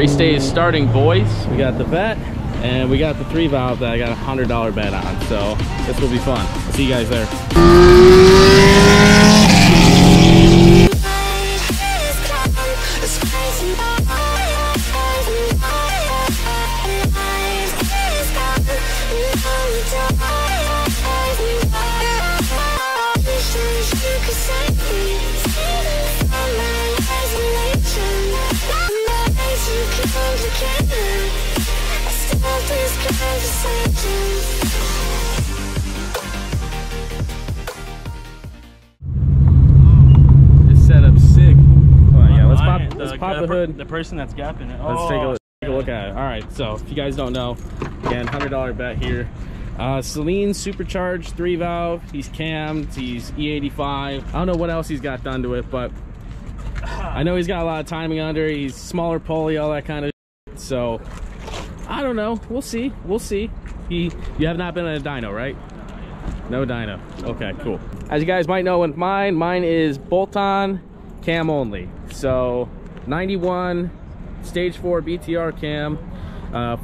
Race day is starting, boys. We got the bet and we got the 3 valve that I got a $100 bet on. So this will be fun. See you guys there. The person that's gapping it. Let's take a look at it. All right, so if you guys don't know, again, $100 bet here. Celine supercharged 3 valve. He's cammed. He's E85. I don't know what else he's got done to it, but I know he's got a lot of timing under. He's smaller pulley, all that kind of. So I don't know. We'll see. We'll see. You have not been on a dyno, right? No dyno. Okay, cool. As you guys might know, with mine is bolt on, cam only. So 91 stage 4 BTR cam,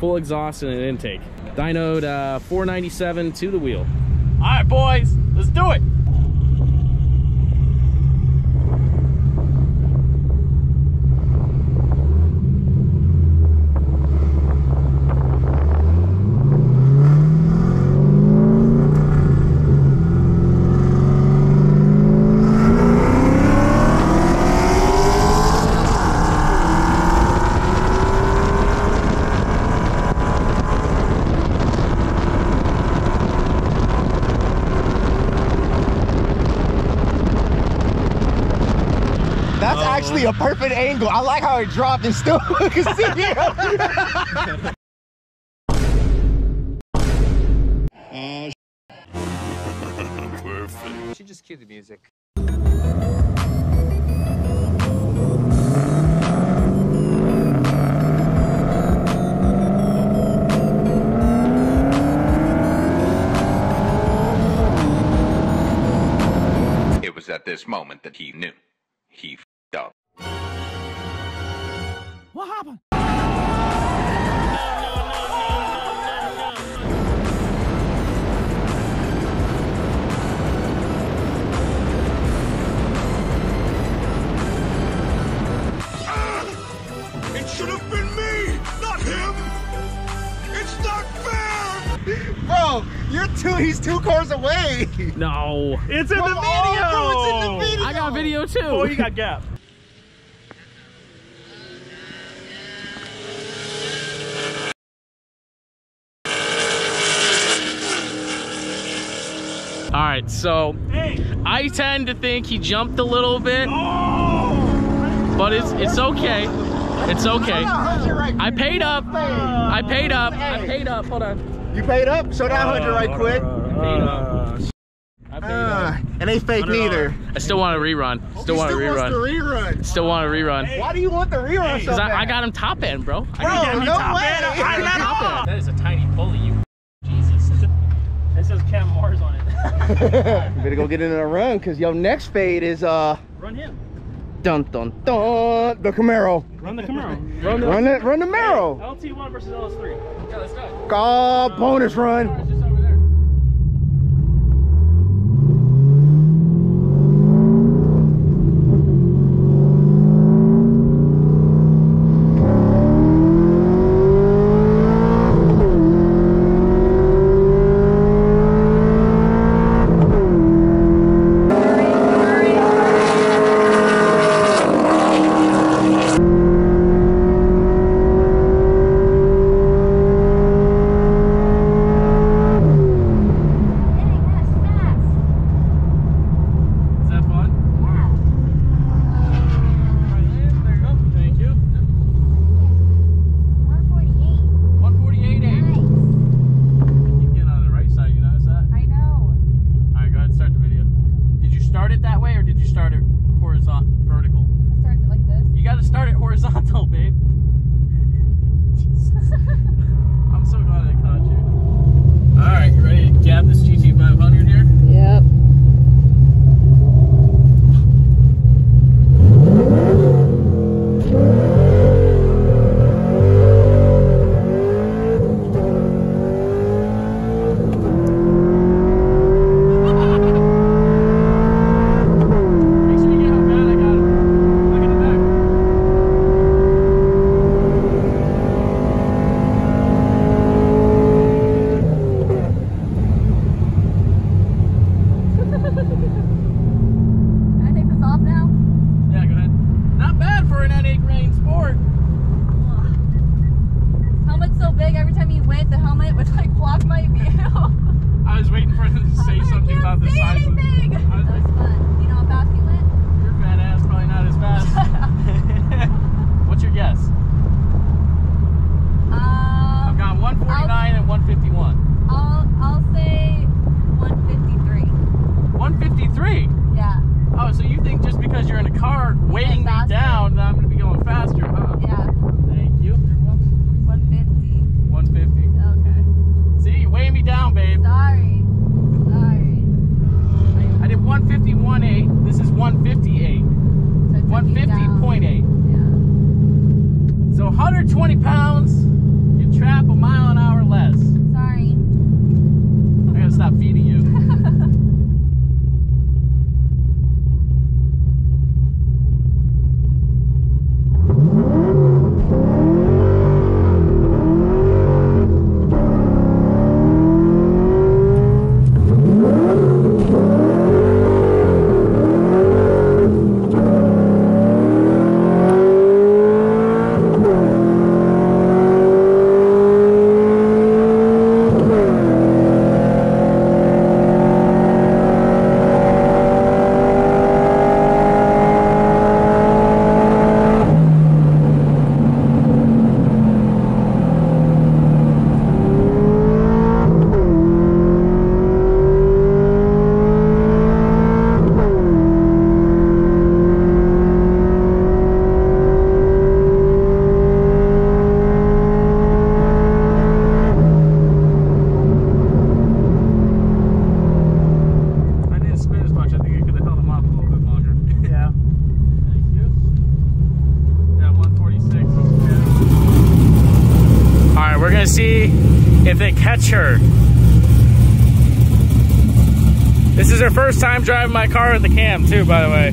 full exhaust and an intake. Dynoed 497 to the wheel. All right, boys, let's do it. A perfect angle. I like how it dropped and still could see you. Perfect. She just cued the music. It was at this moment that he knew. He f***ed up. What happened? It should have been me, not him. It's not fair. Bro, he's 2 cars away. No. It's in the video. Oh, bro, it's in the video. I got video too. Oh, you got gap. All right, so hey. I tend to think he jumped a little bit, but it's okay. It's okay. I paid up. Hold on. You paid up? Show that 100 right quick. I paid up. And they fake neither. I still want a rerun. Still want a rerun. Hey. Why do you want the rerun? Because I got him top end, bro. I got him top end. That is a tiny pulley, you. Jesus. It says Cam Marz on it. You better go get in a run, because your next fade is run him. Dun dun dun. The Camaro. Run the Camaro. Run the Camaro. LT1 versus LS3. Yeah, let's go. God, bonus run. Bonus just over there. every time you went, the helmet would like block my view. I was waiting for him to say something about the size of it. That was fun. You know how fast you went? Your fat ass probably not as fast. What's your guess? I've got 149 and 151. I'll say 153. 153? Yeah. Oh, so you think just because you're in a car weighing me down, that I'm going to be going faster, huh? Yeah. Thank you. 150. 150. Okay. See, you weigh me down, babe. Sorry. Sorry. I did 151.8. This is 158. So 150.8. Yeah. So 120 pounds, you trap a mile an hour less. Sorry. I'm going to stop feeding you. If they catch her. This is her first time driving my car with the cam too, by the way.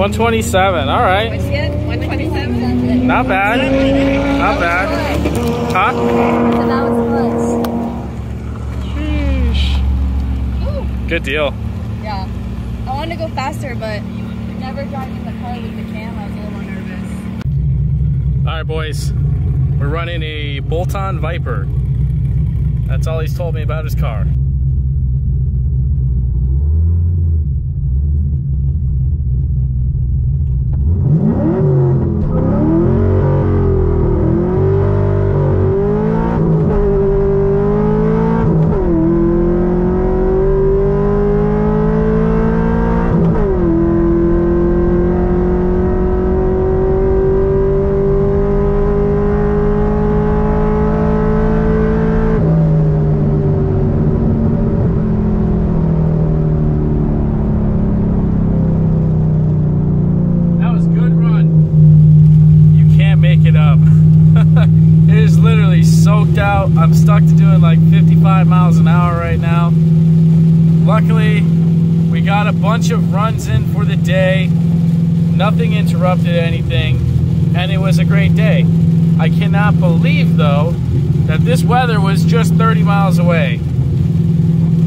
$127, all right. What's it? $127? Not bad. Not bad. Huh? So that was close. Sheesh. Ooh. Good deal. Yeah. I wanted to go faster, but never driving in the car with the cam. I was a little more nervous. All right, boys. We're running a bolt-on Viper. That's all he's told me about his car. I'm stuck to doing like 55 miles an hour right now. Luckily, we got a bunch of runs in for the day. Nothing interrupted anything, and it was a great day. I cannot believe, though, that this weather was just 30 miles away.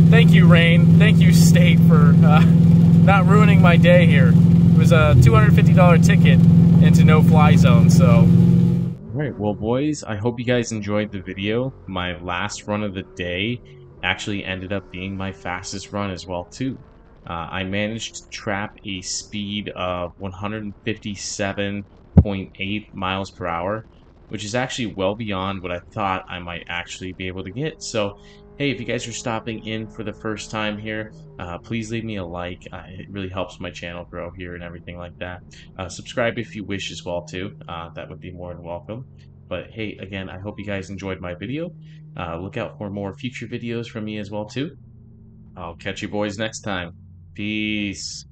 Thank Thank you, Rain. Thank you, State, for not ruining my day here. It was a $250 ticket into no-fly zone, so... Alright, well, boys, I hope you guys enjoyed the video. My last run of the day actually ended up being my fastest run as well, too. I managed to trap a speed of 157.8 miles per hour, which is actually well beyond what I thought I might actually be able to get. So, hey, if you guys are stopping in for the first time here, please leave me a like. It really helps my channel grow here and everything like that. Subscribe if you wish as well, too. That would be more than welcome. But hey, again, I hope you guys enjoyed my video. Look out for more future videos from me as well, too. I'll catch you boys next time. Peace.